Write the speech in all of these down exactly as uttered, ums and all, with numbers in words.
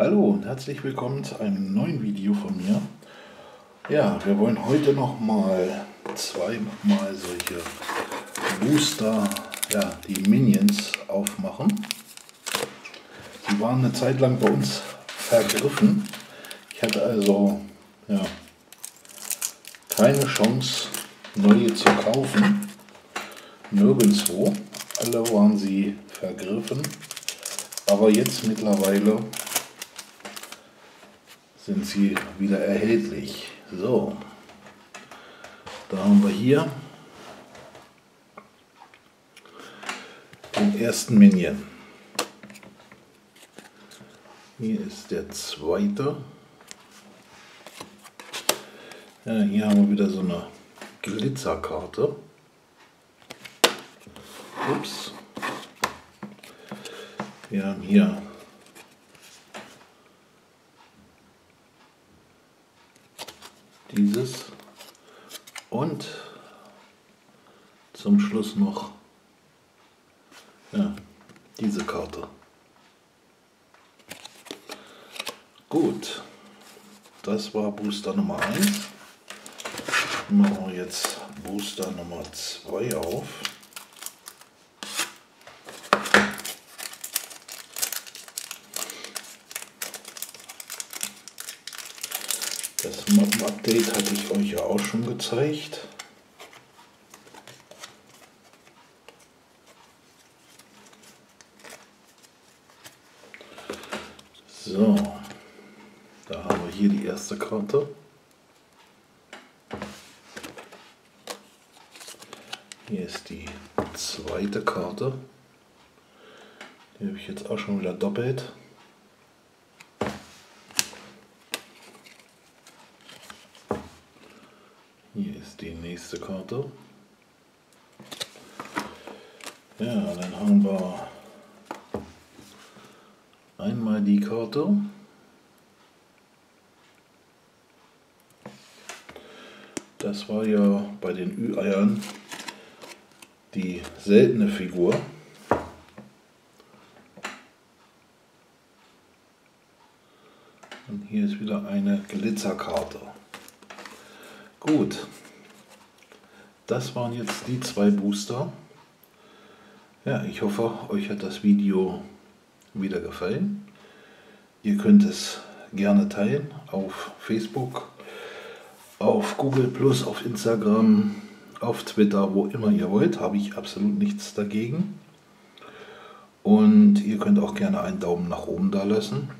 Hallo und herzlich willkommen zu einem neuen Video von mir. Ja, wir wollen heute nochmal zweimal solche Booster, ja, die Minions aufmachen. Die waren eine Zeit lang bei uns vergriffen. Ich hatte also ja, keine Chance, neue zu kaufen. Nirgendwo. Alle waren sie vergriffen. Aber jetzt mittlerweile sind sie wieder erhältlich. So, da haben wir hier den ersten Minion. Hier ist der zweite. Ja, hier haben wir wieder so eine Glitzerkarte. Ups. Wir haben hier dieses und zum Schluss noch ja, diese Karte. Gut, das war Booster Nummer eins. Machen wir jetzt Booster Nummer zwei auf. Das Map-Update hatte ich euch ja auch schon gezeigt. So, da haben wir hier die erste Karte. Hier ist die zweite Karte. Die habe ich jetzt auch schon wieder doppelt. Hier ist die nächste Karte. Ja, dann haben wir einmal die Karte. Das war ja bei den Ü-Eiern die seltene Figur. Und hier ist wieder eine Glitzerkarte. Gut, das waren jetzt die zwei Booster. Ja, ich hoffe, euch hat das Video wieder gefallen. Ihr könnt es gerne teilen auf Facebook, auf Google plus, auf Instagram, auf Twitter, wo immer ihr wollt. Habe ich absolut nichts dagegen. Und ihr könnt auch gerne einen Daumen nach oben da lassen.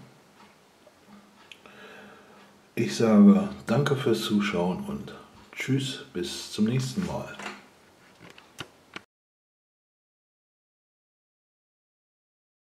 Ich sage danke fürs Zuschauen und tschüss, bis zum nächsten Mal.